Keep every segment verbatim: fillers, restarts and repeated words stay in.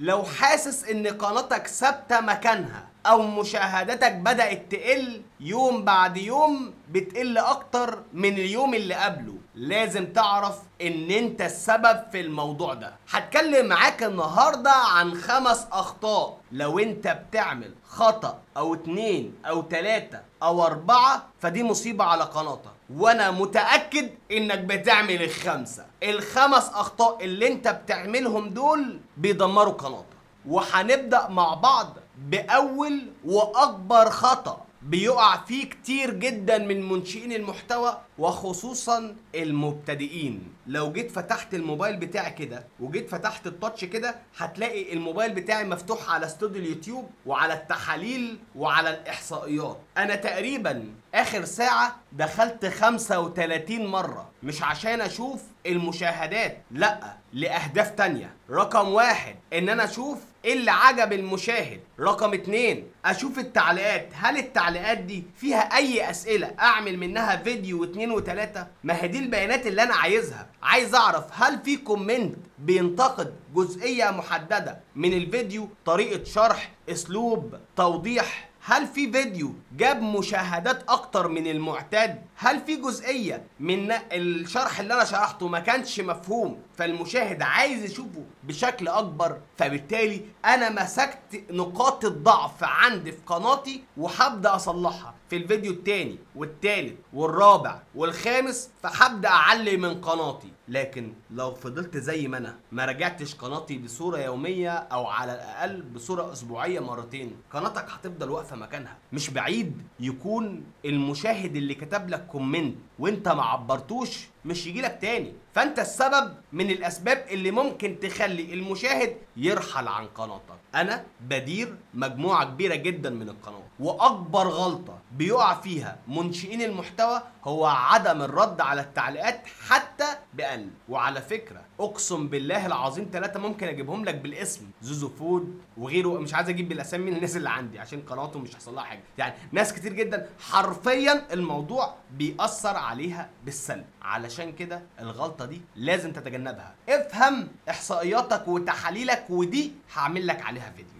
لو حاسس ان قناتك ثابته مكانها او مشاهداتك بدأت تقل يوم بعد يوم، بتقل اكتر من اليوم اللي قبله، لازم تعرف ان انت السبب في الموضوع ده. هتكلم معاك النهاردة عن خمس اخطاء لو انت بتعمل خطأ او اتنين او تلاتة او اربعة فدي مصيبة على قناتك، وانا متأكد انك بتعمل الخمسة. الخمس اخطاء اللي انت بتعملهم دول بيدمروا قناتك، وهنبدأ مع بعض بأول وأكبر خطأ بيقع فيه كتير جدا من منشئين المحتوى وخصوصا المبتدئين. لو جيت فتحت الموبايل بتاعي كده وجيت فتحت التاتش كده، هتلاقي الموبايل بتاعي مفتوح على استوديو اليوتيوب وعلى التحاليل وعلى الاحصائيات. انا تقريبا اخر ساعة دخلت خمسة وتلاتين مرة، مش عشان اشوف المشاهدات، لا، لاهداف تانية. رقم واحد ان انا اشوف ايه اللي عجب المشاهد. رقم اتنين اشوف التعليقات، هل التعليقات دي فيها اي اسئلة اعمل منها فيديو واتنين وتلاتة؟ ما هي دي البيانات اللي انا عايزها. عايز اعرف هل في كومنت بينتقد جزئية محددة من الفيديو، طريقة شرح، اسلوب، توضيح. هل في فيديو جاب مشاهدات اكتر من المعتاد؟ هل في جزئية من الشرح اللي انا شرحته ما كانش مفهوم فالمشاهد عايز يشوفه بشكل اكبر؟ فبالتالي انا مسكت نقاط الضعف عندي في قناتي وهبدأ اصلحها في الفيديو التاني والتالت والرابع والخامس، فهبدأ اعلي من قناتي. لكن لو فضلت زي ما انا ما راجعتش قناتي بصورة يومية او على الاقل بصورة اسبوعية مرتين، قناتك هتفضل واقفة مكانها. مش بعيد يكون المشاهد اللي كتب لك كومنت وانت ما عبرتوش مش يجيلك تاني، فانت السبب من الاسباب اللي ممكن تخلي المشاهد يرحل عن قناتك. انا بدير مجموعة كبيرة جدا من القنوات، واكبر غلطة بيقع فيها منشئين المحتوى هو عدم الرد على التعليقات حتى بأقل. وعلى فكرة اقسم بالله العظيم ثلاثة ممكن اجيبهم لك بالاسم، زوزو فود وغيره، مش عايز اجيب بالاسامي من الناس اللي عندي عشان قناتهم مش هيحصل لها حاجة، يعني ناس كتير جدا حرفيا الموضوع بيأثر عليها بالسلب. علشان كده الغلطة دي لازم تتجنبها. افهم احصائياتك وتحاليلك، ودي هعمل لك عليها فيديو.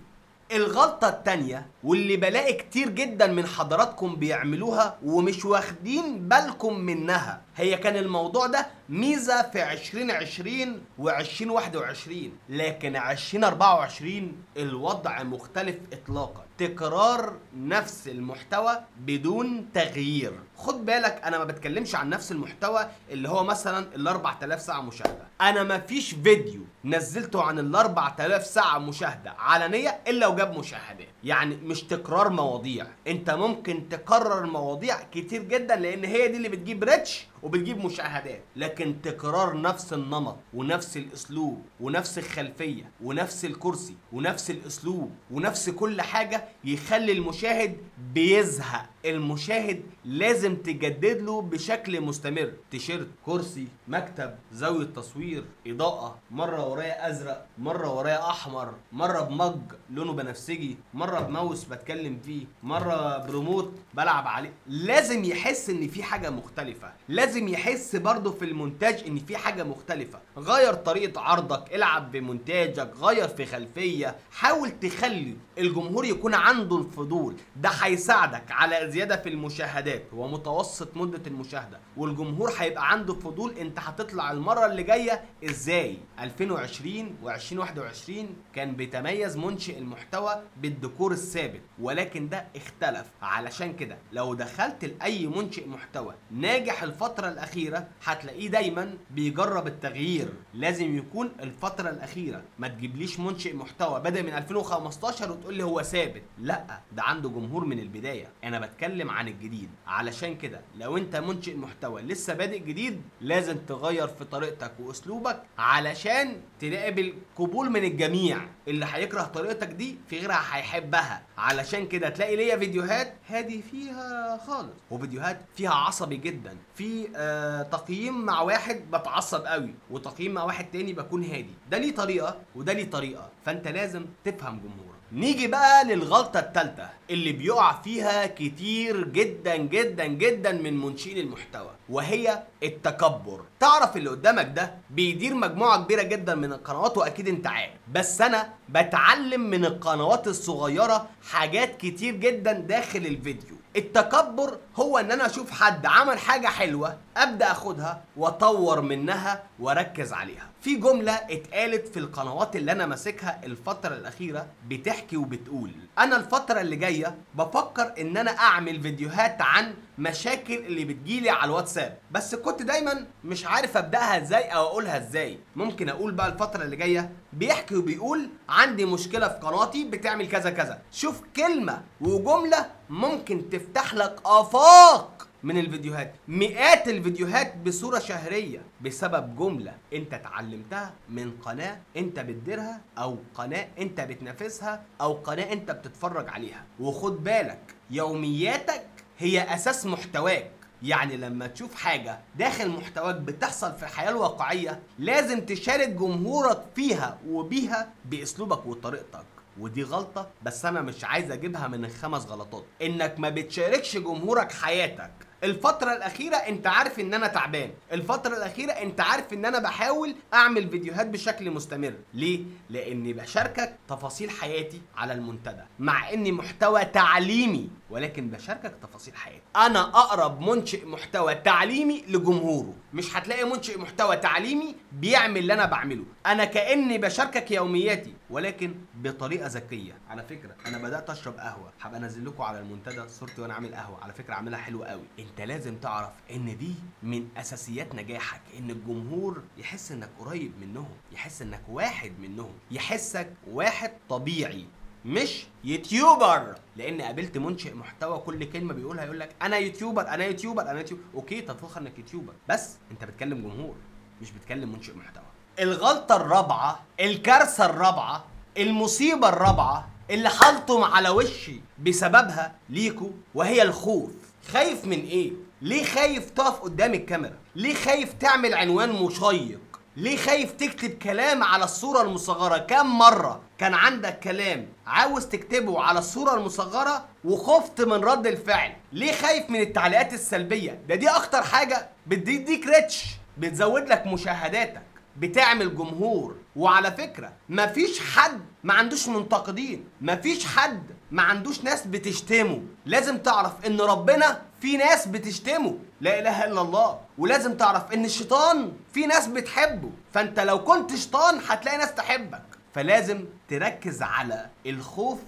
الغلطة التانية واللي بلاقي كتير جدا من حضراتكم بيعملوها ومش واخدين بالكم منها، هي كان الموضوع ده ميزة في عشرين عشرين وعشرين واحد وعشرين، لكن عشرين اربعة وعشرين الوضع مختلف اطلاقا. تكرار نفس المحتوى بدون تغيير. خد بالك انا ما بتكلمش عن نفس المحتوى اللي هو مثلا ال اربعة الاف ساعة مشاهدة، انا ما فيش فيديو نزلته عن ال اربعة الاف ساعة مشاهدة علنية الا وجاب مشاهدات. يعني مش تكرار مواضيع، انت ممكن تكرر مواضيع كتير جدا لان هي دي اللي بتجيب ريتش وبتجيب مشاهدات، لكن تكرار نفس النمط ونفس الاسلوب ونفس الخلفية ونفس الكرسي ونفس الاسلوب ونفس كل حاجة يخلي المشاهد بيزهق. المشاهد لازم تجدد له بشكل مستمر. تيشيرت، كرسي، مكتب، زاوية تصوير، اضاءة، مرة ورايا ازرق، مرة ورايا احمر، مرة بمج لونه بنفسجي، مرة بماوس بتكلم فيه، مرة بريموت بلعب عليه. لازم يحس ان في حاجة مختلفة، لازم يحس برضه في المونتاج ان في حاجة مختلفة. غير طريقة عرضك، العب بمونتاجك، غير في خلفية، حاول تخلي الجمهور يكون عنده الفضول. ده هيساعدك على زيادة في المشاهدات ومتوسط مدة المشاهدة، والجمهور هيبقى عنده فضول انت هتطلع المرة اللي جاية ازاي. الفين وعشرين و2021 كان بيتميز منشئ المحتوى بالديكور الثابت، ولكن ده اختلف. علشان كده لو دخلت لأي منشئ محتوى ناجح الفترة الأخيرة هتلاقيه دايما بيجرب التغيير. لازم يكون الفترة الأخيرة، ما تجيبليش منشئ محتوى بدأ من الفين وخمستاشر وتقول لي هو ثابت، لا، ده عنده جمهور من البداية. انا بتكلم عن الجديد. علشان كده لو انت منشئ محتوى لسه بادئ جديد لازم تغير في طريقتك واسلوبك علشان تلاقي قبول من الجميع. اللي هيكره طريقتك دي في غيرها هيحبها. علشان كده تلاقي ليا فيديوهات هادي فيها خالص، وفيديوهات فيها عصبي جدا، في آه تقييم مع واحد بتعصب قوي وتقييم مع واحد تاني بكون هادي. ده ليه طريقة وده ليه طريقة، فانت لازم تفهم جمهورك. نيجي بقى للغلطة الثالثة اللي بيقع فيها كتير جدا جدا جدا من منشئين المحتوى، وهي التكبر. تعرف اللي قدامك ده بيدير مجموعة كبيرة جدا من القنوات واكيد انت عارف، بس انا بتعلم من القنوات الصغيرة حاجات كتير جدا داخل الفيديو. التكبر هو ان انا اشوف حد عمل حاجة حلوة ابدأ اخدها واطور منها واركز عليها. في جملة اتقالت في القنوات اللي انا ماسكها الفترة الاخيرة بتحكي وبتقول انا الفترة اللي جاية بفكر ان انا اعمل فيديوهات عن مشاكل اللي بتجيلي على الواتساب، بس كنت دايما مش عارف ابدأها ازاي او اقولها ازاي. ممكن اقول بقى الفترة اللي جاية بيحكي وبيقول عندي مشكلة في قناتي بتعمل كذا كذا. شوف كلمة وجملة ممكن تفتح لك آفاق من الفيديوهات، مئات الفيديوهات بصورة شهرية بسبب جملة انت اتعلمتها من قناة انت بتديرها او قناة انت بتنافسها او قناة انت بتتفرج عليها. وخد بالك يومياتك هي اساس محتواك، يعني لما تشوف حاجة داخل محتواك بتحصل في الحياة الواقعية لازم تشارك جمهورك فيها وبيها باسلوبك وطريقتك. ودي غلطة بس انا مش عايز اجيبها من الخمس غلطات، انك ما بتشاركش جمهورك حياتك. الفترة الأخيرة أنت عارف إن أنا تعبان، الفترة الأخيرة أنت عارف إن أنا بحاول أعمل فيديوهات بشكل مستمر، ليه؟ لأني بشاركك تفاصيل حياتي على المنتدى، مع إني محتوى تعليمي ولكن بشاركك تفاصيل حياتي. أنا أقرب منشئ محتوى تعليمي لجمهوره، مش هتلاقي منشئ محتوى تعليمي بيعمل اللي أنا بعمله، أنا كأني بشاركك يومياتي ولكن بطريقة ذكية. على فكرة أنا بدأت أشرب قهوة، هبقى أنزل لكم على المنتدى صورتي وأنا عامل قهوة، على فكرة عاملها حلوة قوي. انت لازم تعرف ان دي من اساسيات نجاحك، ان الجمهور يحس انك قريب منهم، يحس انك واحد منهم، يحسك واحد طبيعي مش يوتيوبر. لان قابلت منشئ محتوى كل كلمه بيقولها يقول لك انا يوتيوبر انا يوتيوبر انا يوتيوبر. اوكي تفخر انك يوتيوبر بس انت بتكلم جمهور مش بتكلم منشئ محتوى. الغلطه الرابعه، الكارثه الرابعه، المصيبه الرابعه اللي حلتم على وشي بسببها ليكوا، وهي الخوف. خايف من ايه؟ ليه خايف تقف قدام الكاميرا؟ ليه خايف تعمل عنوان مشيق؟ ليه خايف تكتب كلام على الصورة المصغرة؟ كم مرة كان عندك كلام عاوز تكتبه على الصورة المصغرة وخفت من رد الفعل؟ ليه خايف من التعليقات السلبية؟ ده دي اكتر حاجة بتديك ريتش، بتزود لك مشاهداتك، بتعمل جمهور. وعلى فكرة مفيش حد ما عندوش منتقدين، مفيش حد ما عندوش ناس بتشتمه. لازم تعرف ان ربنا في ناس بتشتمه، لا اله الا الله. ولازم تعرف ان الشيطان في ناس بتحبه، فانت لو كنت شيطان هتلاقي ناس تحبك. فلازم تركز على الخوف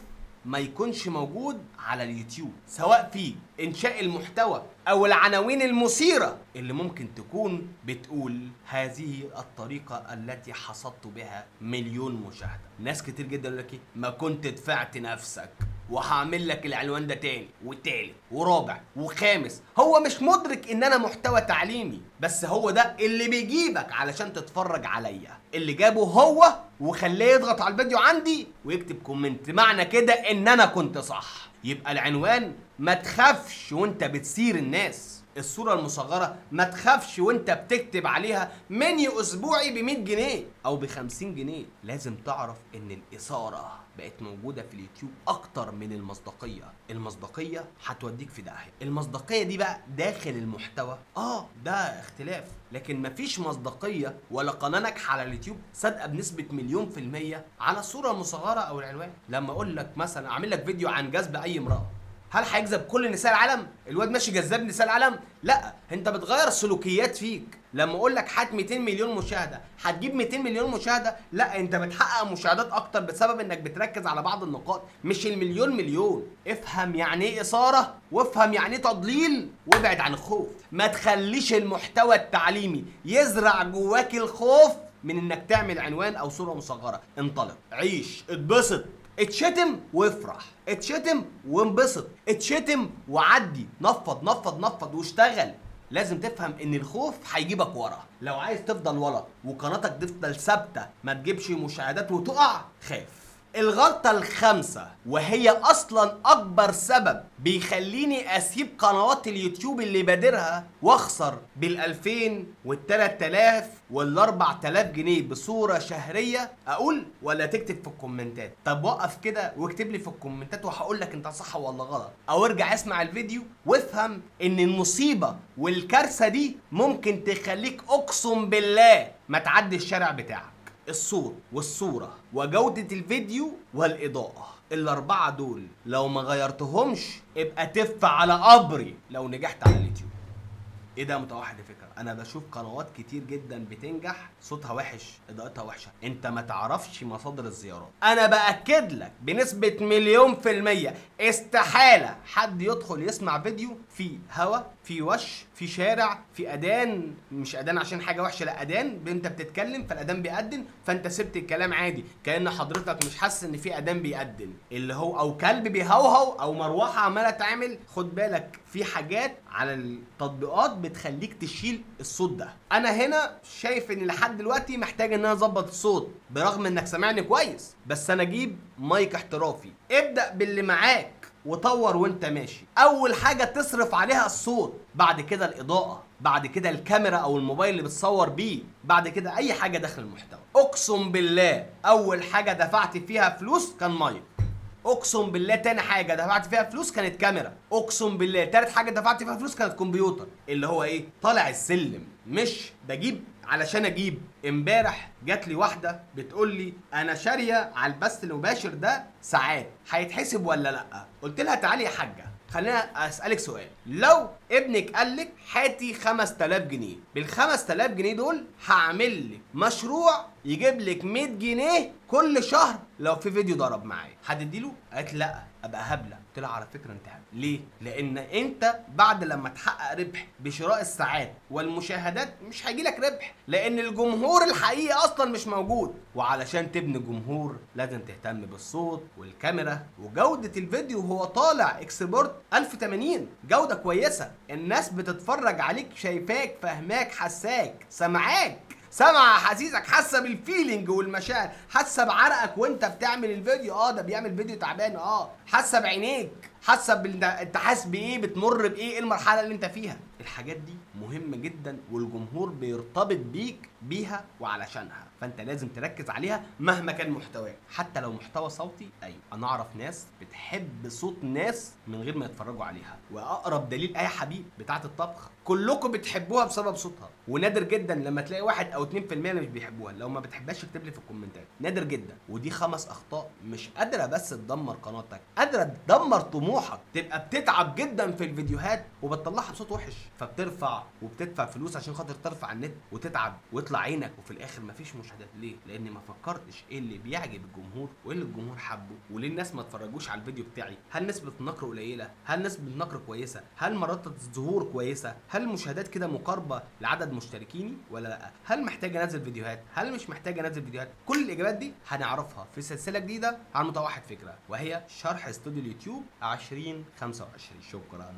ما يكونش موجود على اليوتيوب، سواء في انشاء المحتوى او العناوين المثيرة اللي ممكن تكون بتقول هذه الطريقة التي حصدت بها مليون مشاهدة. ناس كتير جدا يقول لك ايه، ما كنت دفعت نفسك وهعمل لك العنوان ده تاني وتالت ورابع وخامس. هو مش مدرك ان انا محتوى تعليمي، بس هو ده اللي بيجيبك علشان تتفرج عليا، اللي جابه هو وخليه يضغط على الفيديو عندي ويكتب كومنت، معنى كده ان انا كنت صح. يبقى العنوان ما تخافش وانت بتثير الناس، الصورة المصغرة ما تخافش وانت بتكتب عليها منيو اسبوعي ب مئة جنيه او ب خمسين جنيه. لازم تعرف ان الاثارة بقت موجودة في اليوتيوب اكتر من المصداقية، المصداقية هتوديك في داهية. المصداقية دي بقى داخل المحتوى اه ده اختلاف، لكن مفيش مصداقية ولا قناة ناجحة على اليوتيوب صادقة بنسبة مليون في المية على الصورة المصغرة او العنوان. لما اقول لك مثلا اعمل لك فيديو عن جذب اي امرأة، هل هيجذب كل نساء العالم؟ الواد ماشي جذاب نساء العالم؟ لا، انت بتغير سلوكيات فيك. لما اقول لك هات مئتين مليون مشاهده، هتجيب مئتين مليون مشاهده؟ لا، انت بتحقق مشاهدات اكتر بسبب انك بتركز على بعض النقاط مش المليون مليون. افهم يعني ايه اثاره، وافهم يعني ايه تضليل، وابعد عن الخوف. ما تخليش المحتوى التعليمي يزرع جواك الخوف من انك تعمل عنوان او صوره مصغره. انطلق، عيش، اتبسط، اتشتم وافرح، اتشتم وانبسط، اتشتم وعدي، نفض نفض نفض واشتغل. لازم تفهم ان الخوف هيجيبك ورا. لو عايز تفضل ورا وقناتك تفضل ثابته ما تجيبش مشاهدات وتقع، خاف. الغلطة الخامسة وهي أصلا أكبر سبب بيخليني أسيب قنوات اليوتيوب اللي بادرها وأخسر بالألفين والتلات تلاف والأربع تلاف جنيه بصورة شهرية، أقول ولا تكتب في الكومنتات؟ طب وقف كده واكتب لي في الكومنتات وهقول لك أنت صح ولا غلط، أو ارجع اسمع الفيديو وافهم إن المصيبة والكارثة دي ممكن تخليك أقسم بالله ما تعدي الشارع بتاعك. الصوت والصورة وجودة الفيديو والإضاءة، الأربعة دول لو ما غيرتهمش ابقى تف على قبري لو نجحت على اليوتيوب. ايه ده متوحد فكرة؟ انا بشوف قنوات كتير جدا بتنجح صوتها وحش اضاءتها وحشه، انت ما تعرفش مصادر الزيارات. انا باكد لك بنسبه مليون في الميه استحاله حد يدخل يسمع فيديو فيه هوا، فيه وش، فيه شارع، فيه اذان، مش اذان عشان حاجه وحشه، لا اذان انت بتتكلم فالاذان بيأذن فانت سبت الكلام عادي كأن حضرتك مش حاسس ان في اذان بيأذن، اللي هو او كلب بيهوهو او مروحه عماله تعمل. خد بالك في حاجات على التطبيقات بتخليك تشيل الصوت ده. انا هنا شايف ان لحد دلوقتي محتاج ان انا اظبط الصوت برغم انك سامعني كويس، بس انا اجيب مايك احترافي. ابدأ باللي معاك وطور وانت ماشي. اول حاجة تصرف عليها الصوت، بعد كده الاضاءة، بعد كده الكاميرا او الموبايل اللي بتصور بيه، بعد كده اي حاجة داخل المحتوى. اقسم بالله اول حاجة دفعت فيها فلوس كان مايك، اقسم بالله تاني حاجه دفعت فيها فلوس كانت كاميرا، اقسم بالله تالت حاجه دفعت فيها فلوس كانت كمبيوتر. اللي هو ايه؟ طالع السلم مش بجيب علشان اجيب. امبارح جات لي واحده بتقول لي انا شاريه على البث المباشر ده ساعات، هيتحسب ولا لا؟ قلت لها تعالي يا حاجه خلينا اسالك سؤال، لو ابنك قال لك هاتي خمسة آلاف جنيه، بال خمسة آلاف جنيه دول هعمل لك مشروع يجيب لك مية جنيه كل شهر لو في فيديو ضرب معايا، هتديله؟ قالت لا ابقى هبله. قلت لها على فكره انت هبله ليه؟ لان انت بعد لما تحقق ربح بشراء الساعات والمشاهدات مش هيجي لك ربح، لان الجمهور الحقيقي اصلا مش موجود، وعلشان تبني جمهور لازم تهتم بالصوت والكاميرا وجوده الفيديو. هو طالع اكسبورت ألف وتمانين جوده كويسه، الناس بتتفرج عليك شايفاك فاهماك حساك سامعاك، سمع حسيسك، حاسه بالفيلينج والمشاعر، حاسه بعرقك وانت بتعمل الفيديو. اه ده بيعمل فيديو تعبان، اه حاسه بعينيك، حاسه بال... انت حاسس بايه، بتمر بايه، ايه المرحله اللي انت فيها. الحاجات دي مهمه جدا والجمهور بيرتبط بيك بيها وعلشانها، فانت لازم تركز عليها مهما كان محتواك، حتى لو محتوى صوتي. ايوه انا اعرف ناس بتحب صوت ناس من غير ما يتفرجوا عليها، واقرب دليل ايه حبيب بتاعه الطبخ، كلكم بتحبوها بسبب صوتها، ونادر جدا لما تلاقي واحد او اتنين في المية اللي مش بيحبوها. لو ما بتحبهاش اكتب لي في الكومنتات، نادر جدا. ودي خمس اخطاء مش قادره بس تدمر قناتك، قادره تدمر طموحك. تبقى بتتعب جدا في الفيديوهات وبتطلعها بصوت وحش، فبترفع وبتدفع فلوس عشان خاطر ترفع على النت وتتعب ويطلع عينك وفي الاخر مفيش مشاهدات. ليه؟ لان ما فكرتش ايه اللي بيعجب الجمهور وايه اللي الجمهور حبه، وليه الناس ما اتفرجوش على الفيديو بتاعي. هل نسبه النقر قليله؟ هل نسبه النقر كويسه؟ هل مرات الظهور كويسه؟ هل المشاهدات كده مقاربه لعدد مشتركيني ولا لا؟ هل محتاج انزل فيديوهات؟ هل مش محتاج انزل فيديوهات؟ كل الاجابات دي هنعرفها في سلسله جديده عن متوحد فكره، وهي شرح استوديو اليوتيوب ألفين وخمسة وعشرين. شكرا.